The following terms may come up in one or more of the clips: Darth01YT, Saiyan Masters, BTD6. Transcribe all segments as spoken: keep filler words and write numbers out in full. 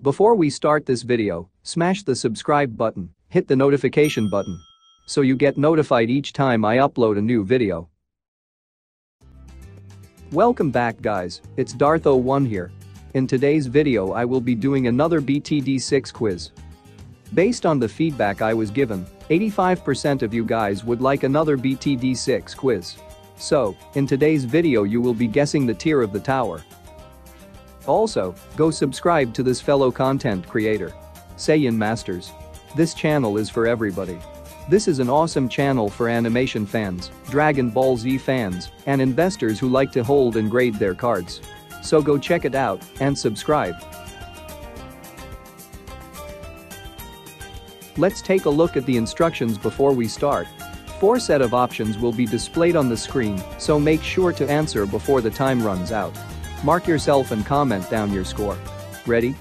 Before we start this video, smash the subscribe button, hit the notification button, so you get notified each time I upload a new video. Welcome back guys, it's Darth zero one here. In today's video I will be doing another B T D six quiz. Based on the feedback I was given, eighty-five percent of you guys would like another B T D six quiz. So, in today's video you will be guessing the tier of the tower. Also, go subscribe to this fellow content creator, Saiyan Masters. This channel is for everybody. This is an awesome channel for animation fans, Dragon Ball Z fans, and investors who like to hold and grade their cards. So go check it out and subscribe. Let's take a look at the instructions before we start. Four set of options will be displayed on the screen, so make sure to answer before the time runs out. Mark yourself and comment down your score. Ready?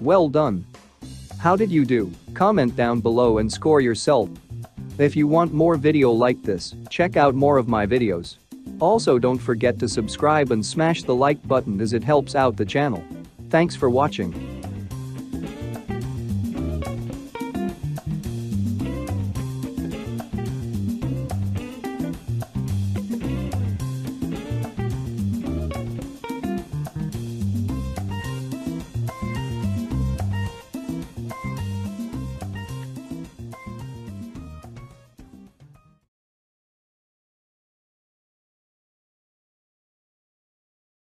Well done. How did you do? Comment down below and score yourself. If you want more video like this, check out more of my videos. Also, don't forget to subscribe and smash the like button as it helps out the channel. Thanks for watching.